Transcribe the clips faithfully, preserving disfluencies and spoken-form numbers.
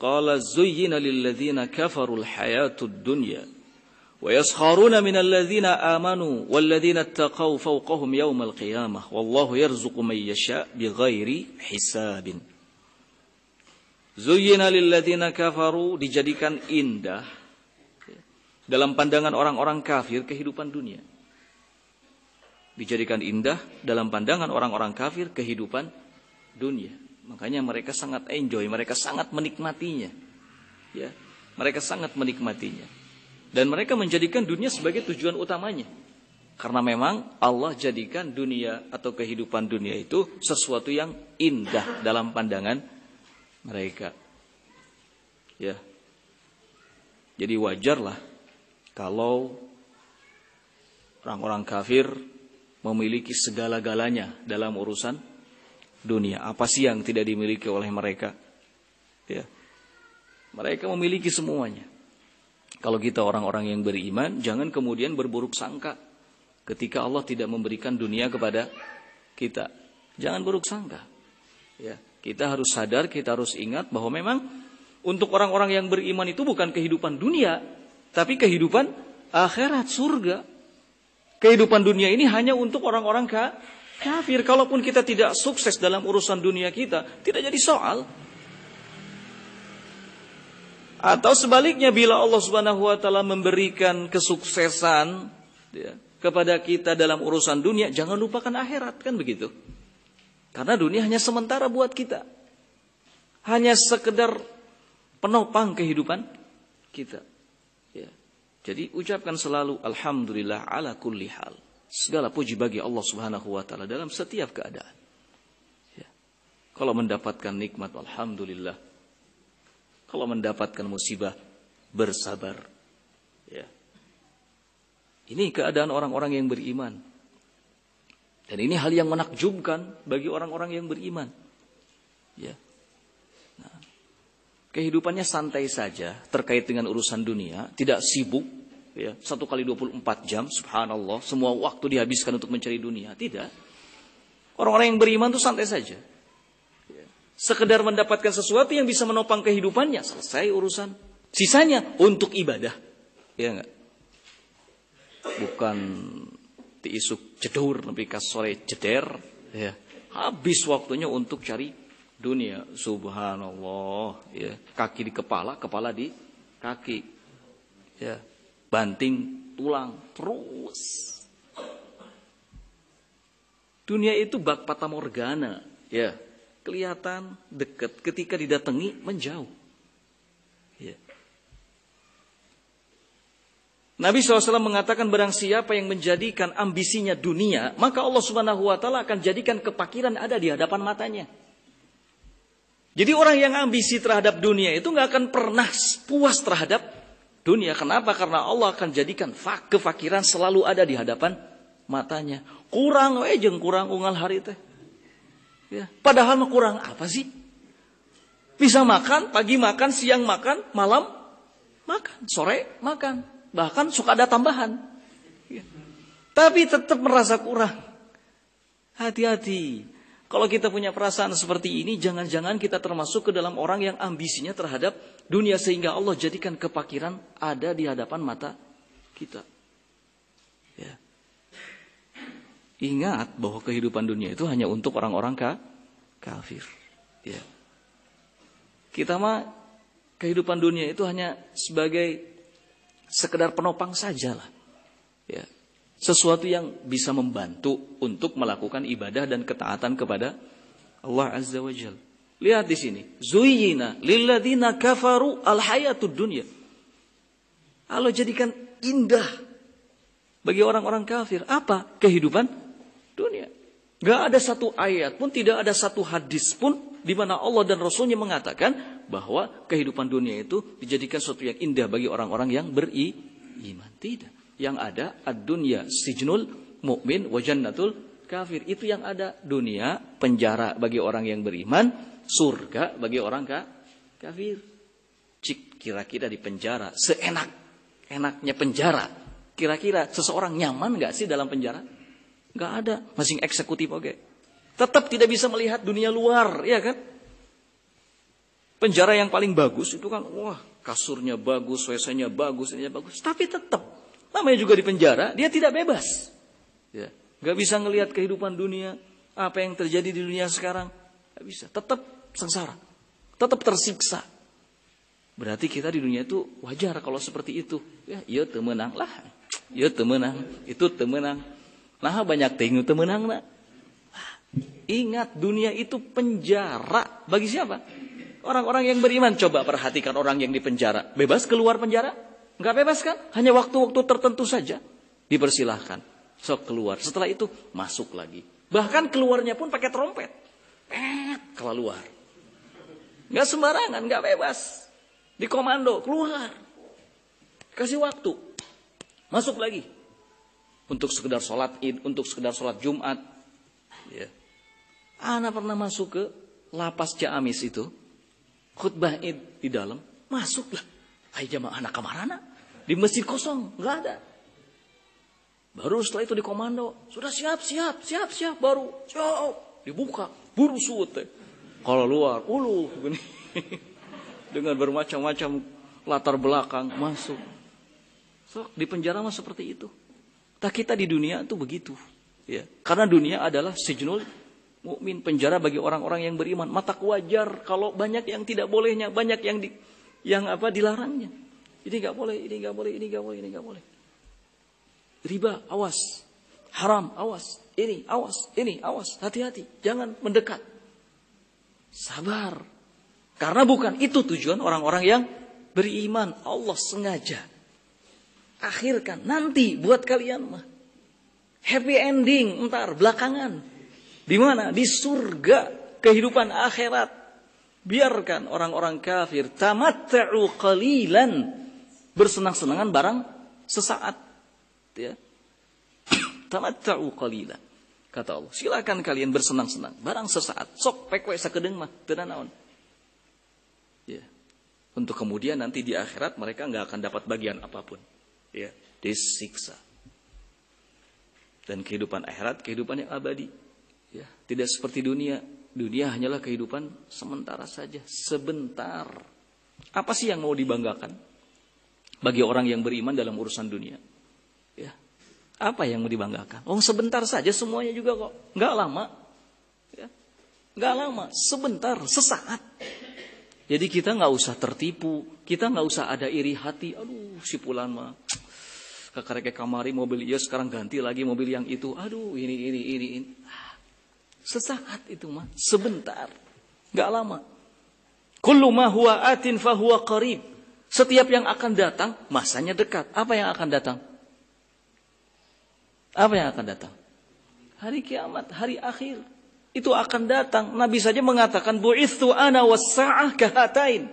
Qala zuyyina lilladzina kafarul hayatud dunya wa yaskharuna minal ladzina amanu wal ladzina ittaqaw fawqahum yawmal qiyamah wallahu yarzuqu man yasha bighairi hisabin. Zuyyina lilladzina kafaru, dijadikan indah dalam pandangan orang-orang kafir kehidupan dunia. Dijadikan indah dalam pandangan orang-orang kafir kehidupan dunia. Makanya mereka sangat enjoy, mereka sangat menikmatinya, ya, mereka sangat menikmatinya, dan mereka menjadikan dunia sebagai tujuan utamanya, karena memang Allah jadikan dunia atau kehidupan dunia itu sesuatu yang indah dalam pandangan mereka, ya. Jadi wajarlah kalau orang-orang kafir memiliki segala-galanya dalam urusan dunia. Apa sih yang tidak dimiliki oleh mereka? Ya. Mereka memiliki semuanya. Kalau kita orang-orang yang beriman, jangan kemudian berburuk sangka ketika Allah tidak memberikan dunia kepada kita. Jangan buruk sangka. Ya. Kita harus sadar, kita harus ingat bahwa memang untuk orang-orang yang beriman itu bukan kehidupan dunia, tapi kehidupan akhirat, surga. Kehidupan dunia ini hanya untuk orang-orang kafir. Kafir, kalaupun kita tidak sukses dalam urusan dunia kita, tidak jadi soal. Atau sebaliknya, bila Allah subhanahu wa ta'ala memberikan kesuksesan ya, kepada kita dalam urusan dunia, jangan lupakan akhirat, kan begitu. Karena dunia hanya sementara buat kita. Hanya sekedar penopang kehidupan kita. Ya. Jadi ucapkan selalu, alhamdulillah ala kulli hal. Segala puji bagi Allah subhanahu wa ta'ala dalam setiap keadaan. Ya. Kalau mendapatkan nikmat, alhamdulillah. Kalau mendapatkan musibah, bersabar. Ya. Ini keadaan orang-orang yang beriman. Dan ini hal yang menakjubkan bagi orang-orang yang beriman. Ya. Nah, kehidupannya santai saja terkait dengan urusan dunia. Tidak sibuk. Ya, satu kali dua puluh empat jam, subhanallah, semua waktu dihabiskan untuk mencari dunia. Tidak. Orang-orang yang beriman itu santai saja. Ya. Sekedar mendapatkan sesuatu yang bisa menopang kehidupannya, selesai urusan. Sisanya untuk ibadah. Ya enggak? Bukan diisuk cedur, lebih kas sore ceder. Ya. Habis waktunya untuk cari dunia. Subhanallah. Ya. Kaki di kepala, kepala di kaki. Ya. Banting tulang terus. Dunia itu bak fata morgana, ya. Kelihatan dekat, ketika didatangi menjauh. Ya. Nabi shallallahu alaihi wasallam mengatakan barang siapa yang menjadikan ambisinya dunia, maka Allah subhanahu wa ta'ala akan jadikan kepakiran ada di hadapan matanya. Jadi orang yang ambisi terhadap dunia itu nggak akan pernah puas terhadap dunia. Kenapa? Karena Allah akan jadikan kefakiran selalu ada di hadapan matanya. Kurang we jeung kurang ungal hari teh. Ya, padahal kurang apa sih? Bisa makan, pagi makan, siang makan, malam makan, sore makan. Bahkan suka ada tambahan. Ya. Tapi tetap merasa kurang. Hati-hati. Kalau kita punya perasaan seperti ini, jangan-jangan kita termasuk ke dalam orang yang ambisinya terhadap dunia sehingga Allah jadikan kepakiran ada di hadapan mata kita. Ya. Ingat bahwa kehidupan dunia itu hanya untuk orang-orang ka kafir. Ya. Kita mah kehidupan dunia itu hanya sebagai sekedar penopang sajalah. Ya. Sesuatu yang bisa membantu untuk melakukan ibadah dan ketaatan kepada Allah Azza wa Jalla. Lihat di sini, zuyyina lilladzina kafaru alhayatud dunya. Allah jadikan indah bagi orang-orang kafir apa? Kehidupan dunia. Gak ada satu ayat pun, tidak ada satu hadis pun di mana Allah dan Rasulnya mengatakan bahwa kehidupan dunia itu dijadikan sesuatu yang indah bagi orang-orang yang beriman. Tidak. Yang ada ad dunya sijnul mukmin wa jannatul kafir. Itu yang ada, dunia penjara bagi orang yang beriman, surga bagi orang kafir. Cik kira-kira di penjara seenak enaknya penjara, kira-kira seseorang nyaman nggak sih dalam penjara? Nggak ada, masing eksekutif oke. Okay. Tetap tidak bisa melihat dunia luar, ya kan? Penjara yang paling bagus itu kan, wah, kasurnya bagus, W C-nya bagus, ininya bagus. Tapi tetap, namanya juga di penjara, dia tidak bebas. Ya. Gak bisa ngelihat kehidupan dunia, apa yang terjadi di dunia sekarang. Gak bisa, tetap sengsara, tetap tersiksa. Berarti kita di dunia itu wajar kalau seperti itu. Ya, iya temenang lah, iya temenang, itu temenang. Nah banyak tingu temenang nak. Ingat, dunia itu penjara bagi siapa? Orang-orang yang beriman. Coba perhatikan orang yang di penjara. Bebas keluar penjara? Enggak bebas kan? Hanya waktu-waktu tertentu saja. Dipersilahkan. Sok keluar. Setelah itu masuk lagi. Bahkan keluarnya pun pakai trompet. Pet, keluar. Enggak sembarangan, enggak bebas. Di komando, keluar. Kasih waktu. Masuk lagi. Untuk sekedar sholat id, untuk sekedar sholat Jumat. Ya. Ana pernah masuk ke lapas Ciamis itu. Khutbah id di dalam, masuklah. Hai jamaah anak kamarana. Di masjid kosong, nggak ada. Baru setelah itu di komando, sudah siap, siap, siap, siap, baru siap. Dibuka, buru suut. Kalau luar, uluh. Dengan bermacam-macam latar belakang, masuk. So, di penjara mah seperti itu. Tak kita di dunia itu begitu. Ya. Karena dunia adalah sijnul mukmin, penjara bagi orang-orang yang beriman. Mata wajar kalau banyak yang tidak bolehnya, banyak yang di, yang apa dilarangnya. Ini nggak boleh, ini nggak boleh, ini nggak boleh, ini nggak boleh. Riba, awas. Haram, awas. Ini, awas. Ini, awas. Hati-hati, jangan mendekat. Sabar. Karena bukan itu tujuan orang-orang yang beriman. Allah sengaja akhirkan nanti buat kalian mah. Happy ending, ntar belakangan. Di mana? Di surga, kehidupan akhirat. Biarkan orang-orang kafir tamatta'u qalilan, bersenang-senangan barang sesaat, ya. Tamatta'u qalilan, kata Allah. Silakan kalian bersenang-senang barang sesaat. Sok pek we sakedeung mah teu naon. Ya. Untuk kemudian nanti di akhirat mereka enggak akan dapat bagian apapun. Ya, disiksa. Dan kehidupan akhirat kehidupan yang abadi. Ya, tidak seperti dunia. Dunia hanyalah kehidupan sementara saja, sebentar. Apa sih yang mau dibanggakan bagi orang yang beriman dalam urusan dunia? Ya. Apa yang mau dibanggakan? Oh, sebentar saja semuanya juga kok. Nggak lama. Ya. Nggak lama, sebentar, sesaat. Jadi kita nggak usah tertipu, kita nggak usah ada iri hati. Aduh, si pulan mah. Kakareke kamari mobil iya sekarang ganti lagi mobil yang itu. Aduh, ini ini ini ini. Sesaat itu mah, sebentar, nggak lama. Kullu ma huwa atin fa huwa qarib. Setiap yang akan datang masanya dekat. Apa yang akan datang? Apa yang akan datang? Hari kiamat, hari akhir itu akan datang. Nabi saja mengatakan bu'itsu ana was-sa'ah kahatain.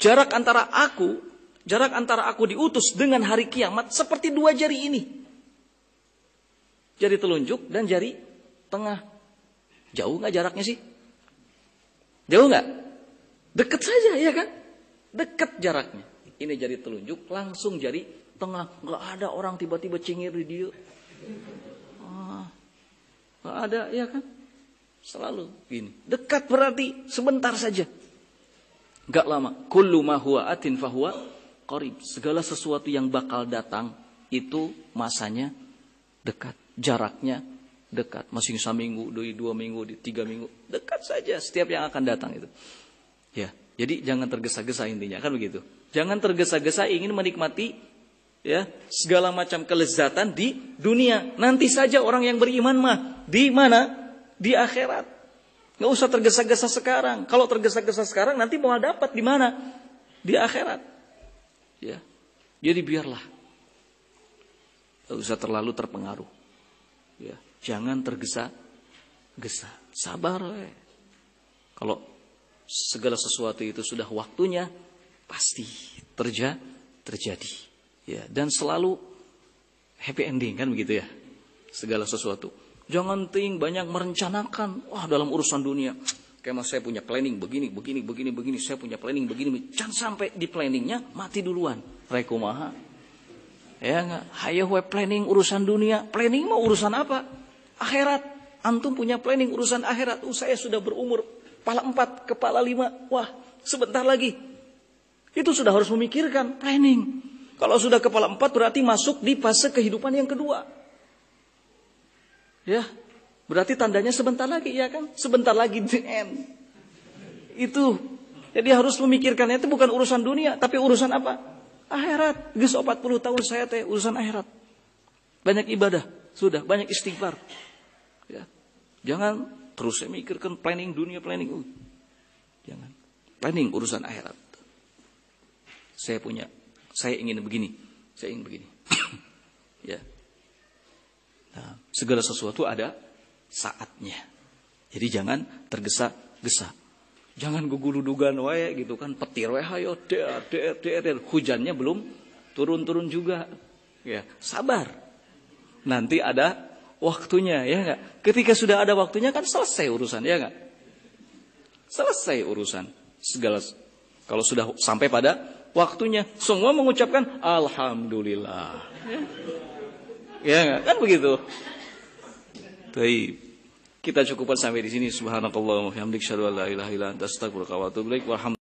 Jarak antara aku, jarak antara aku diutus dengan hari kiamat seperti dua jari ini. Jari telunjuk dan jari tengah. Jauh nggak jaraknya sih? Jauh nggak? Deket saja, ya kan? Deket jaraknya. Ini jari telunjuk, langsung jari tengah. Nggak ada orang tiba-tiba cingir di dia. Ah, nggak ada, ya kan? Selalu gini. Dekat berarti sebentar saja. Nggak lama. Kullu ma huwa atin fa huwa qarib. Segala sesuatu yang bakal datang itu masanya dekat, jaraknya dekat, masing saminggu, doi dua minggu, di tiga minggu, dekat saja setiap yang akan datang itu. Ya, jadi jangan tergesa-gesa intinya, kan begitu. Jangan tergesa-gesa ingin menikmati ya segala macam kelezatan di dunia. Nanti saja orang yang beriman mah di mana? Di akhirat. Nggak usah tergesa-gesa sekarang. Kalau tergesa-gesa sekarang nanti mau dapat di mana? Di akhirat. Ya, jadi biarlah. Nggak usah terlalu terpengaruh. Ya. Jangan tergesa-gesa. Sabar. We. Kalau segala sesuatu itu sudah waktunya, pasti terja, terjadi. Ya, dan selalu happy ending, kan begitu ya. Segala sesuatu. Jangan ting banyak merencanakan. Wah, dalam urusan dunia. Kayak mas saya punya planning begini, begini, begini, begini. Saya punya planning begini. Jangan sampai di planningnya mati duluan. Rekumaha. Ya enggak. Hayah we planning urusan dunia. Planning mau urusan apa? Akhirat, antum punya planning urusan akhirat. Uh, saya sudah berumur kepala empat, kepala lima. Wah, sebentar lagi. Itu sudah harus memikirkan, planning. Kalau sudah kepala empat berarti masuk di fase kehidupan yang kedua. Ya, berarti tandanya sebentar lagi, ya kan? Sebentar lagi the end. Itu. Jadi harus memikirkannya itu bukan urusan dunia, tapi urusan apa? Akhirat. Geus empat puluh tahun saya teh urusan akhirat. Banyak ibadah, sudah banyak istighfar. Ya. Jangan terus saya mikirkan planning dunia, planning. Uh. Jangan. Planning urusan akhirat. Saya punya Saya ingin begini, saya ingin begini. Ya. Nah, segala sesuatu ada saatnya. Jadi jangan tergesa-gesa. Jangan guguludugan wae gitu kan, petir wae hayo der der der hujannya belum turun-turun juga. Ya, sabar. Nanti ada waktunya, ya enggak? Ketika sudah ada waktunya kan selesai urusan, ya enggak? Selesai urusan. Segala kalau sudah sampai pada waktunya, semua mengucapkan alhamdulillah. Ya, kan begitu. Baik. Kita cukupkan sampai di sini. Subhanakallahumma wa bihamdika asyhadu an la ilaha illa anta astaghfiruka wa atubu ilaik.